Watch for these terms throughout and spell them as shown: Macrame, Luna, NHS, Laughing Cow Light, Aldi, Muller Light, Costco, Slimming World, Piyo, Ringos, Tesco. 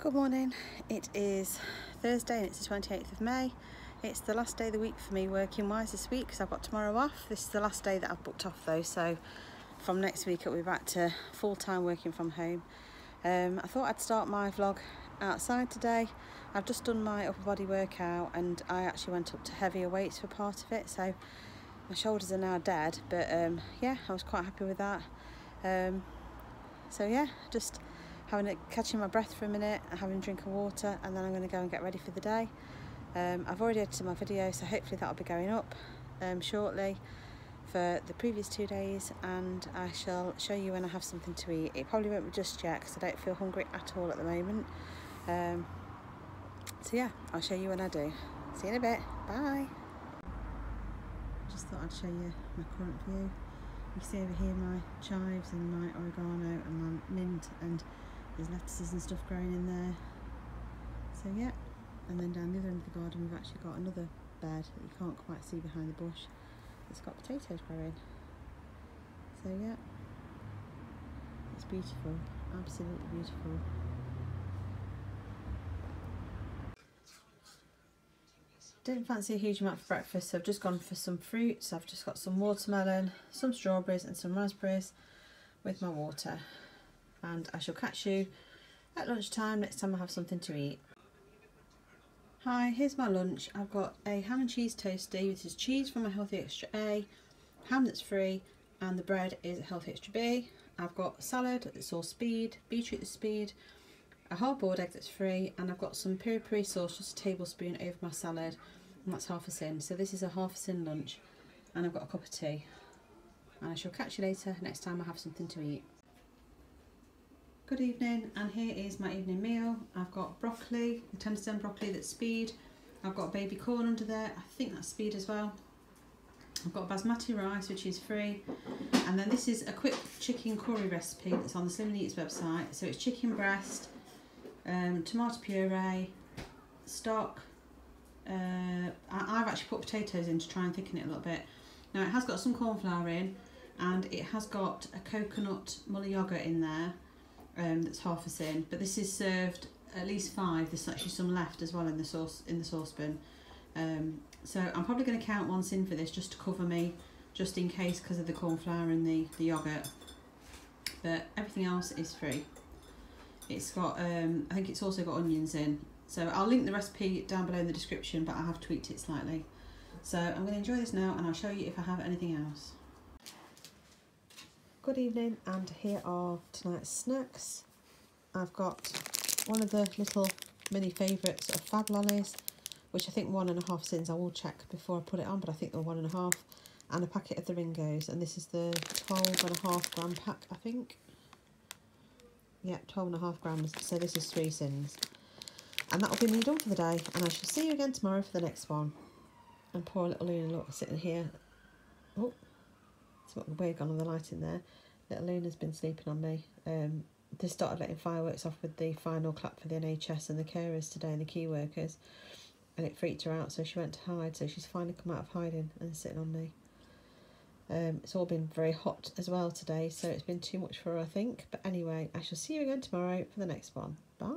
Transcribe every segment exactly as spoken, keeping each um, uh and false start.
Good morning, it is Thursday and it's the twenty-eighth of May. It's the last day of the week for me working wise this week because I've got tomorrow off. This is the last day that I've booked off though, so from next week I'll be back to full-time working from home. Um, I thought I'd start my vlog outside today. I've just done my upper body workout and I actually went up to heavier weights for part of it, so my shoulders are now dead, but um, yeah, I was quite happy with that. Um, so yeah, just having it, catching my breath for a minute, having a drink of water, and then I'm going to go and get ready for the day. Um, I've already edited my video, so hopefully that'll be going up um, shortly for the previous two days, and I shall show you when I have something to eat. It probably won't be just yet because I don't feel hungry at all at the moment. Um, so yeah, I'll show you when I do. See you in a bit, bye. Just thought I'd show you my current view. You can see over here my chives and my oregano and my mint, and there's lettuces and stuff growing in there. So yeah, and then down the other end of the garden we've actually got another bed that you can't quite see behind the bush. It's got potatoes growing. So yeah, it's beautiful, absolutely beautiful. Didn't fancy a huge amount for breakfast, so I've just gone for some fruit. So I've just got some watermelon, some strawberries and some raspberries with my water, and I shall catch you at lunchtime next time I have something to eat. Hi, here's my lunch. I've got a ham and cheese toastie. This is cheese from a Healthy Extra A, ham that's free, and the bread is a Healthy Extra B. I've got salad that's all speed, beetroot that's speed, a hard-boiled egg that's free, and I've got some piri piri sauce, just a tablespoon over my salad, and that's half a sin. So this is a half a sin lunch, and I've got a cup of tea, and I shall catch you later next time I have something to eat. Good evening, and here is my evening meal. I've got broccoli, the tender stem broccoli that's speed. I've got baby corn under there, I think that's speed as well. I've got basmati rice, which is free, and then this is a quick chicken curry recipe that's on the Slimming Eats website. So it's chicken breast, Um, tomato puree, stock. uh, I, I've actually put potatoes in to try and thicken it a little bit. Now it has got some corn flour in, and it has got a coconut Muller yoghurt in there, um, that's half a sin, but this is served at least five. There's actually some left as well in the sauce in the saucepan, um, so I'm probably going to count one sin for this just to cover me, just in case, because of the corn flour and the, the yoghurt, but everything else is free. It's got, um, I think it's also got onions in. So I'll link the recipe down below in the description, but I have tweaked it slightly. So I'm going to enjoy this now, and I'll show you if I have anything else. Good evening, and here are tonight's snacks. I've got one of the little mini favourites of fab lollies, which I think one and a half sins. I will check before I put it on, but I think they're one and a half. And a packet of the Ringos, and this is the twelve and a half gram pack, I think. Yeah, twelve and a half grams, so this is three sins, and that'll be me done for the day, and I shall see you again tomorrow for the next one. And poor little Luna, look, sitting here. Oh, it's got the wig on and the light in there. Little Luna's been sleeping on me. Um, they started letting fireworks off with the final clap for the N H S and the carers today and the key workers, and it freaked her out, so she went to hide. So she's finally come out of hiding and sitting on me. Um, it's all been very hot as well today, so it's been too much for her, I think. But anyway, I shall see you again tomorrow for the next one. Bye.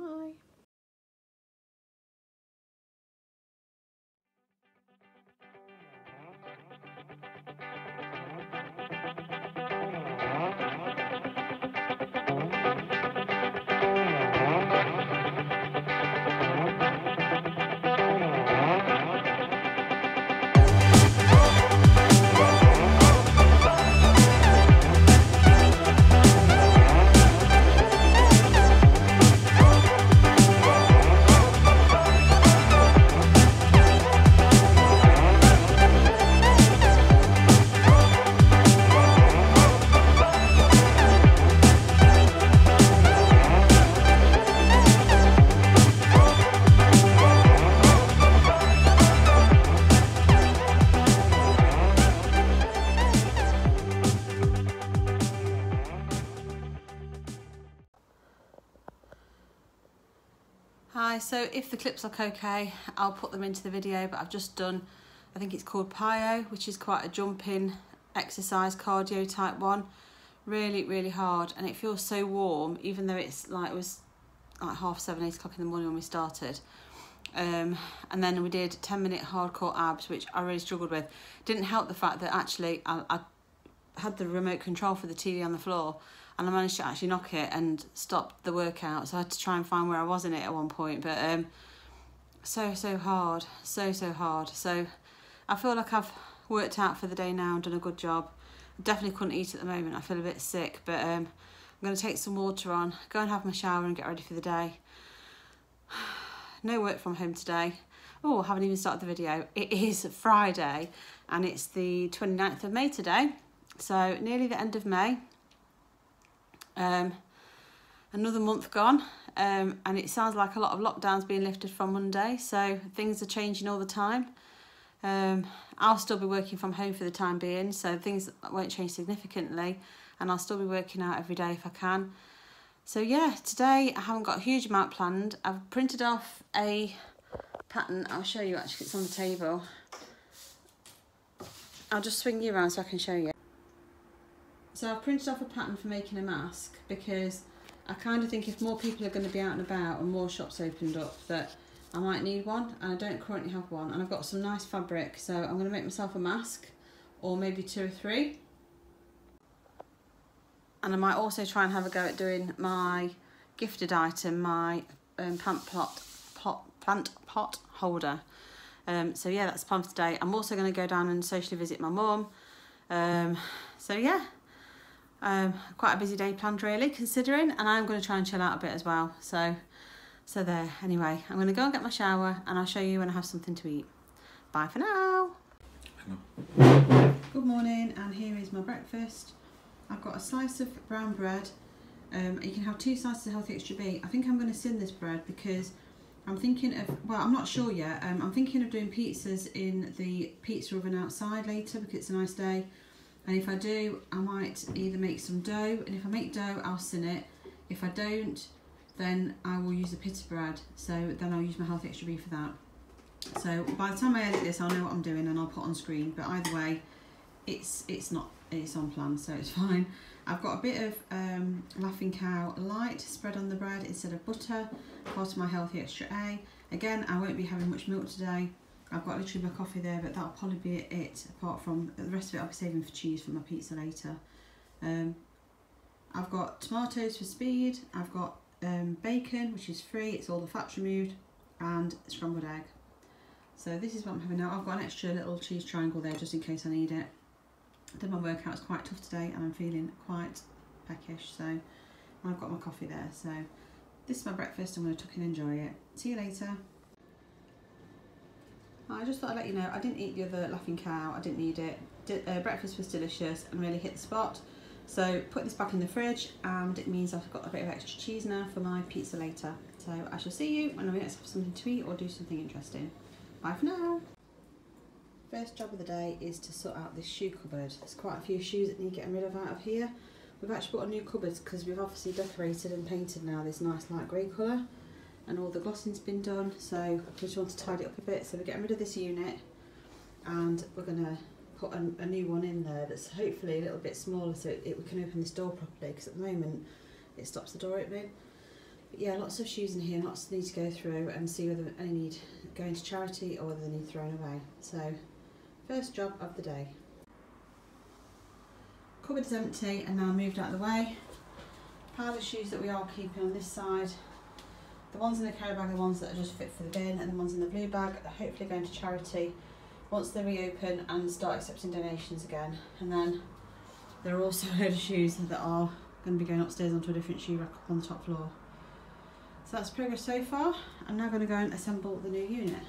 So if the clips look okay, I'll put them into the video, but I've just done, I think it's called Piyo, which is quite a jumping exercise, cardio type one. Really, really hard, and it feels so warm, even though it's like it was like half seven, eight o'clock in the morning when we started. Um, and then we did ten minute hardcore abs, which I really struggled with. Didn't help the fact that actually I, I had the remote control for the T V on the floor, and I managed to actually knock it and stop the workout. So I had to try and find where I was in it at one point. But um, so, so hard, so, so hard. So I feel like I've worked out for the day now and done a good job. Definitely couldn't eat at the moment. I feel a bit sick, but um, I'm going to take some water on, go and have my shower and get ready for the day. No work from home today. Oh, I haven't even started the video. It is Friday and it's the twenty-ninth of May today. So nearly the end of May. Um, another month gone, um, and it sounds like a lot of lockdowns being lifted from Monday, so things are changing all the time. Um, I'll still be working from home for the time being, so things won't change significantly, and I'll still be working out every day if I can. So yeah, today I haven't got a huge amount planned. I've printed off a pattern. I'll show you actually, it's on the table. I'll just swing you around so I can show you. So I've printed off a pattern for making a mask, because I kind of think if more people are going to be out and about and more shops opened up, that I might need one, and I don't currently have one. And I've got some nice fabric, so I'm going to make myself a mask, or maybe two or three. And I might also try and have a go at doing my gifted item, my um, plant pot, pot, plant pot holder. Um, so yeah, that's the plan for today. I'm also going to go down and socially visit my mum. Um, so yeah. Um, quite a busy day planned really, considering, and I'm going to try and chill out a bit as well. So, so there. Anyway, I'm going to go and get my shower, and I'll show you when I have something to eat. Bye for now. Good morning, and here is my breakfast. I've got a slice of brown bread. Um, you can have two slices of healthy extra beet. I think I'm going to sin this bread because I'm thinking of, well, I'm not sure yet. Um, I'm thinking of doing pizzas in the pizza oven outside later because it's a nice day. And if I do, I might either make some dough, and if I make dough, I'll sin it. If I don't, then I will use a pita bread, so then I'll use my healthy extra beef for that. So by the time I edit this, I'll know what I'm doing and I'll put on screen, but either way, it's it's not it's on plan, so it's fine. I've got a bit of um, Laughing Cow Light spread on the bread instead of butter, part of my healthy extra A. Again, I won't be having much milk today. I've got literally my coffee there, but that'll probably be it, apart from the rest of it I'll be saving for cheese for my pizza later. Um, I've got tomatoes for speed, I've got um, bacon, which is free, it's all the fats removed, and scrambled egg. So this is what I'm having now. I've got an extra little cheese triangle there just in case I need it. I did my workout, it's quite tough today and I'm feeling quite peckish, so I've got my coffee there. So this is my breakfast, I'm going to tuck and enjoy it. See you later. I just thought I'd let you know, I didn't eat the other Laughing Cow, I didn't need it. Did, uh, breakfast was delicious and really hit the spot. So put this back in the fridge, and it means I've got a bit of extra cheese now for my pizza later. So I shall see you when I next have something to eat or do something interesting. Bye for now. First job of the day is to sort out this shoe cupboard. There's quite a few shoes that need getting rid of out of here. We've actually bought a new cupboard because we've obviously decorated and painted now this nice light grey colour. And all the glossing's been done, so I just want to tidy it up a bit. So we're getting rid of this unit, and we're going to put an, a new one in there that's hopefully a little bit smaller, so it, it, we can open this door properly, because at the moment it stops the door opening. But yeah, lots of shoes in here, lots need to go through and see whether any need going to charity or whether they need thrown away. So first job of the day. Cupboard's empty and now moved out of the way. Pile of shoes that we are keeping on this side. The ones in the carry bag are the ones that are just fit for the bin, and the ones in the blue bag are hopefully going to charity once they reopen and start accepting donations again. And then there are also a load of shoes that are going to be going upstairs onto a different shoe rack up on the top floor. So that's progress so far. I'm now going to go and assemble the new unit.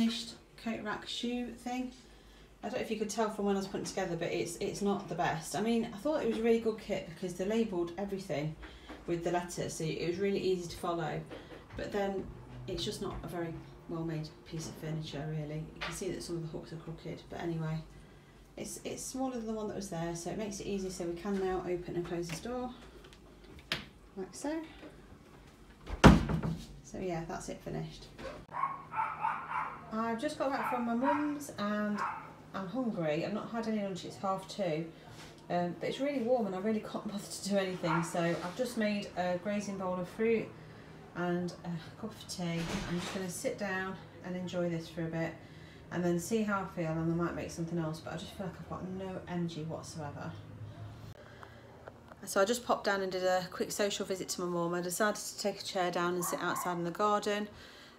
finished coat rack shoe thing. I don't know if you could tell from when I was putting it together, but it's it's not the best. I mean, I thought it was a really good kit because they labelled everything with the letters, so it was really easy to follow. But then it's just not a very well-made piece of furniture, really. You can see that some of the hooks are crooked, but anyway, it's it's smaller than the one that was there, so it makes it easy. So we can now open and close this door, like so. So yeah, that's it finished. I've just got back from my mum's and I'm hungry. I've not had any lunch, it's half two, um, but it's really warm and I really can't bother to do anything, so I've just made a grazing bowl of fruit and a cup of tea. I'm just going to sit down and enjoy this for a bit and then see how I feel, and I might make something else, but I just feel like I've got no energy whatsoever. So I just popped down and did a quick social visit to my mum. I decided to take a chair down and sit outside in the garden,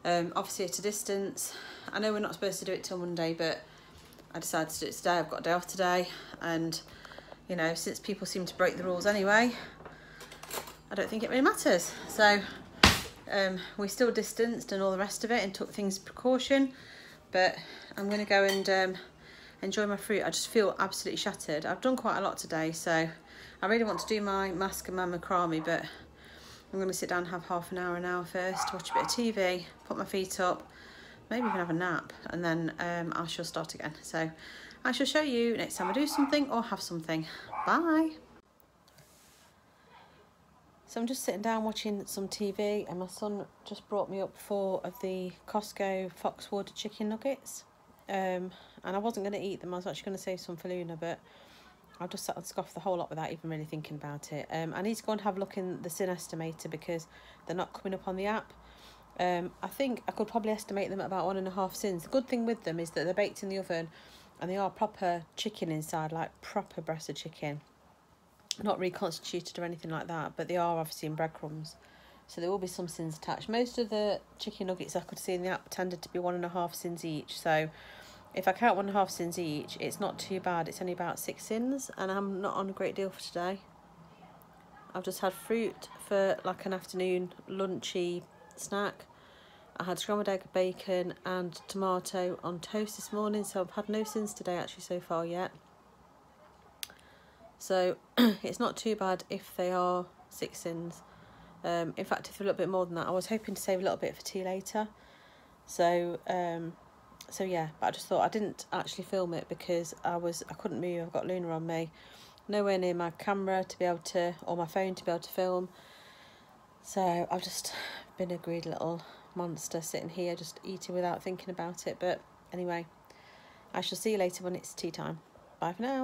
um, obviously at a distance. I know we're not supposed to do it till Monday, but I decided to do it today. I've got a day off today, and you know, since people seem to break the rules anyway, I don't think it really matters. So um, we still distanced and all the rest of it and took things precaution, but I'm going to go and um, enjoy my fruit. I just feel absolutely shattered. I've done quite a lot today, so I really want to do my mask and my macrame, but I'm going to sit down and have half an hour, an hour first, watch a bit of T V, put my feet up, maybe even have a nap, and then um, I shall start again. So I shall show you next time I do something or have something. Bye! So I'm just sitting down watching some T V, and my son just brought me up four of the Costco Foxwood chicken nuggets. Um, and I wasn't going to eat them, I was actually going to save some for Luna, but I've just sat and scoffed the whole lot without even really thinking about it. Um, I need to go and have a look in the sin estimator because they're not coming up on the app. Um, I think I could probably estimate them at about one and a half sins. The good thing with them is that they're baked in the oven and they are proper chicken inside, like proper breast of chicken. Not reconstituted or anything like that, but they are obviously in breadcrumbs. So there will be some sins attached. Most of the chicken nuggets I could see in the app tended to be one and a half sins each, so if I count one and a half sins each, it's not too bad. It's only about six sins, and I'm not on a great deal for today. I've just had fruit for like an afternoon lunchy snack. I had scrambled egg, bacon and tomato on toast this morning, so I've had no sins today actually so far yet. So it's not too bad if they are six sins. Um, in fact, if they're a little bit more than that, I was hoping to save a little bit for tea later. So... Um, So yeah, but I just thought I didn't actually film it because I was I couldn't move. I've got Luna on me, nowhere near my camera to be able to, or my phone to be able to film. So I've just been a greedy little monster sitting here just eating without thinking about it. But anyway, I shall see you later when it's tea time. Bye for now.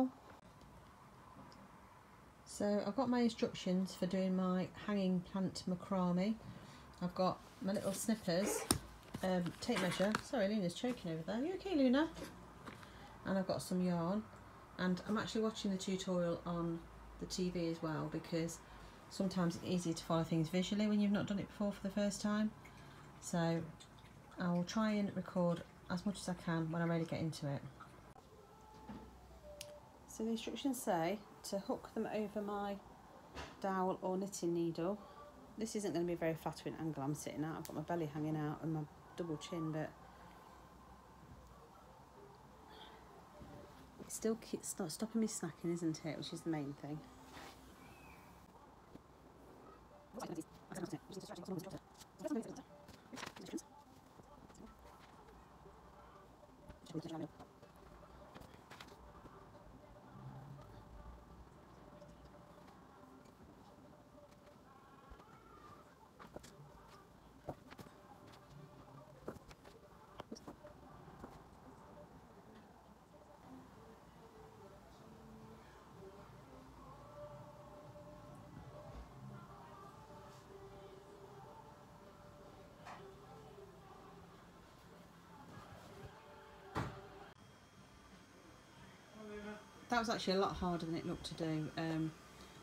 So I've got my instructions for doing my hanging plant macrame. I've got my little snippers. Um, tape measure. Sorry, Luna's choking over there. Are you okay, Luna? And I've got some yarn, and I'm actually watching the tutorial on the T V as well because sometimes it's easier to follow things visually when you've not done it before for the first time. So I'll try and record as much as I can when I really get into it. So the instructions say to hook them over my dowel or knitting needle. This isn't going to be a very flattering angle I'm sitting at. I've got my belly hanging out and my double chin, but it still keeps not stopping me snacking, isn't it, which is the main thing. That was actually a lot harder than it looked to do. Um,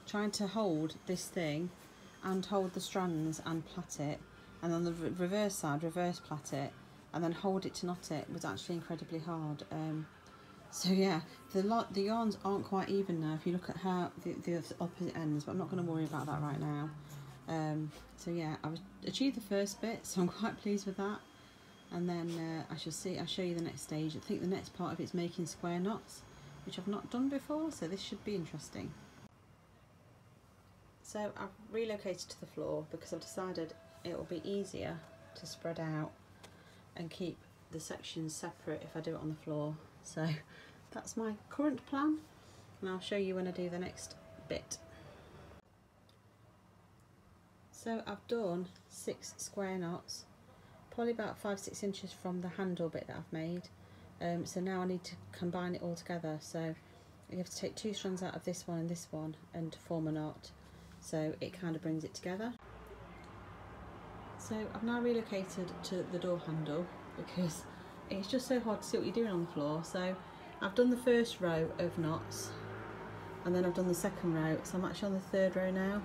trying to hold this thing and hold the strands and plait it, and on the reverse side, reverse plait it, and then hold it to knot it was actually incredibly hard. Um, so yeah, the lot the yarns aren't quite even now. If you look at how the, the opposite ends, but I'm not going to worry about that right now. Um, so yeah, I achieved the first bit, so I'm quite pleased with that. and then uh, I shall see, I'll show you the next stage. I think the next part of it's making square knots, which I've not done before, so this should be interesting. So I've relocated to the floor because I've decided it will be easier to spread out and keep the sections separate if I do it on the floor. So that's my current plan, and I'll show you when I do the next bit. So I've done six square knots, probably about five, six inches from the handle bit that I've made. Um, so now I need to combine it all together. So you have to take two strands out of this one and this one and form a knot. So it kind of brings it together. So I've now relocated to the door handle because it's just so hard to see what you're doing on the floor. So I've done the first row of knots and then I've done the second row. So I'm actually on the third row now.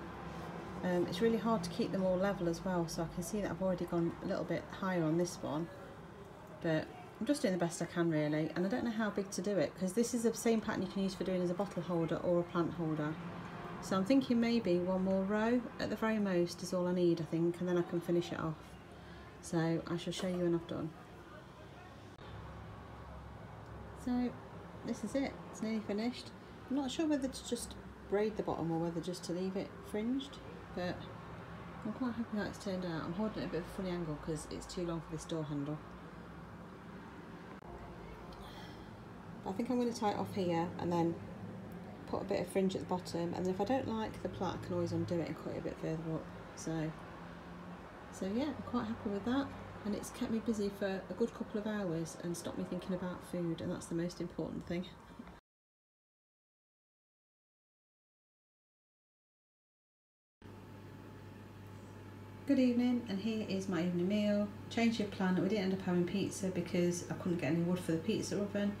Um, it's really hard to keep them all level as well. So I can see that I've already gone a little bit higher on this one, but I'm just doing the best I can really. And I don't know how big to do it because this is the same pattern you can use for doing as a bottle holder or a plant holder. So I'm thinking maybe one more row at the very most is all I need, I think, and then I can finish it off. So I shall show you when I've done. So this is it, it's nearly finished. I'm not sure whether to just braid the bottom or whether just to leave it fringed, but I'm quite happy how it's turned out. I'm holding it at a bit of a funny angle because it's too long for this door handle. I think I'm going to tie it off here and then put a bit of fringe at the bottom, and then if I don't like the plait I can always undo it and cut it a bit further up. So so yeah, I'm quite happy with that, and it's kept me busy for a good couple of hours and stopped me thinking about food, and that's the most important thing. Good evening, and here is my evening meal. Changed your plan, we didn't end up having pizza because I couldn't get any wood for the pizza oven,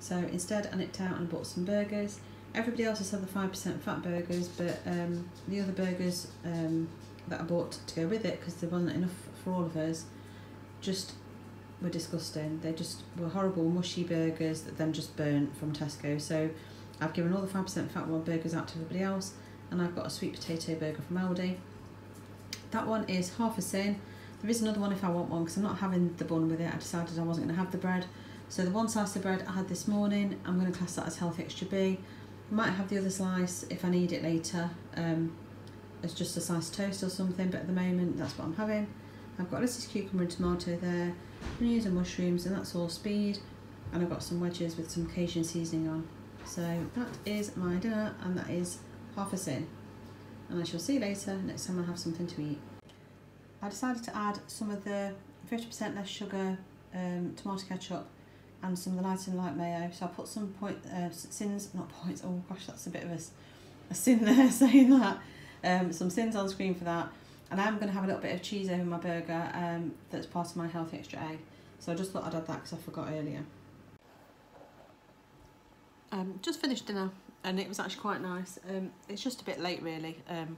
so instead I nipped out and bought some burgers. Everybody else has had the five percent fat burgers, but um, the other burgers um, that I bought to go with it, because there wasn't enough for all of us, just were disgusting. They just were horrible, mushy burgers that then just burnt from Tesco. So I've given all the five percent fat one burgers out to everybody else, and I've got a sweet potato burger from Aldi. That one is half a sin. There is another one if I want one, because I'm not having the bun with it. I decided I wasn't going to have the bread. So the one slice of bread I had this morning, I'm going to class that as healthy extra B. I might have the other slice if I need it later, um, as just a sliced toast or something, but at the moment that's what I'm having. I've got lettuce, cucumber and tomato there, onions and mushrooms, and that's all speed, and I've got some wedges with some Cajun seasoning on. So that is my dinner, and that is half a sin, and I shall see you later next time I have something to eat. I decided to add some of the fifty percent less sugar um, tomato ketchup and some of the light and light mayo. So I put some point, uh, sins, not points, oh gosh, that's a bit of a, a sin there saying that. Um, some sins on screen for that. And I'm gonna have a little bit of cheese over my burger, um, that's part of my healthy extra A. So I just thought I'd add that because I forgot earlier. Um, just finished dinner, and it was actually quite nice. Um, it's just a bit late really. Um,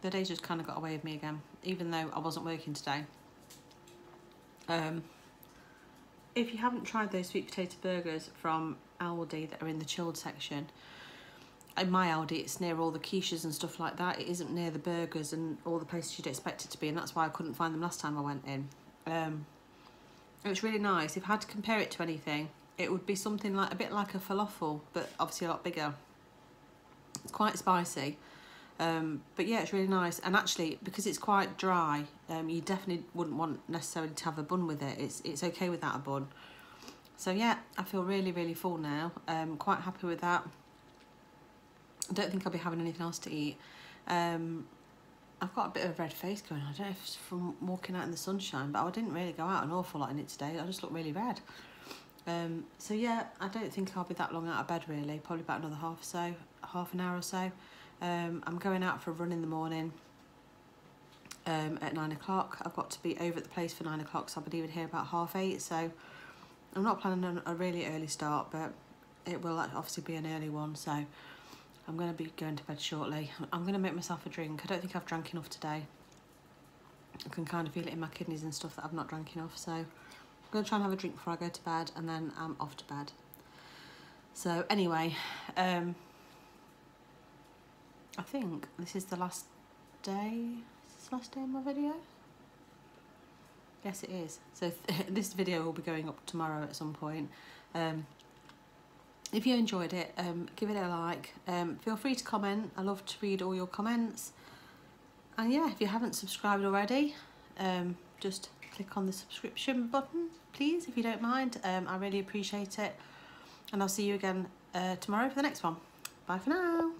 the day's just kind of got away with me again, even though I wasn't working today. Um, If you haven't tried those sweet potato burgers from Aldi that are in the chilled section, in my Aldi it's near all the quiches and stuff like that. It isn't near the burgers and all the places you'd expect it to be, and that's why I couldn't find them last time I went in. Um, it's really nice. If I had to compare it to anything, it would be something like a bit like a falafel, but obviously a lot bigger. It's quite spicy, um, but yeah, it's really nice. And actually, because it's quite dry, Um, you definitely wouldn't want necessarily to have a bun with it. It's it's okay without a bun. So yeah, I feel really, really full now. Um, quite happy with that. I don't think I'll be having anything else to eat. Um, I've got a bit of a red face going on. I don't know if it's from walking out in the sunshine, but I didn't really go out an awful lot in it today. I just look really red. Um, so yeah, I don't think I'll be that long out of bed really. Probably about another half or so, half an hour or so. Um, I'm going out for a run in the morning. Um, at nine o'clock. I've got to be over at the place for nine o'clock, so I'll be leaving here about half eight, so I'm not planning on a really early start, but it will obviously be an early one, so I'm going to be going to bed shortly. I'm going to make myself a drink. I don't think I've drank enough today. I can kind of feel it in my kidneys and stuff that I've not drank enough, so I'm going to try and have a drink before I go to bed, and then I'm off to bed. So anyway, um, I think this is the last day last day in my video. Yes, it is. So th this video will be going up tomorrow at some point. Um, if you enjoyed it, um, give it a like. Um, feel free to comment. I love to read all your comments. And yeah, if you haven't subscribed already, um, just click on the subscription button, please, if you don't mind. Um, I really appreciate it. And I'll see you again uh, tomorrow for the next one. Bye for now.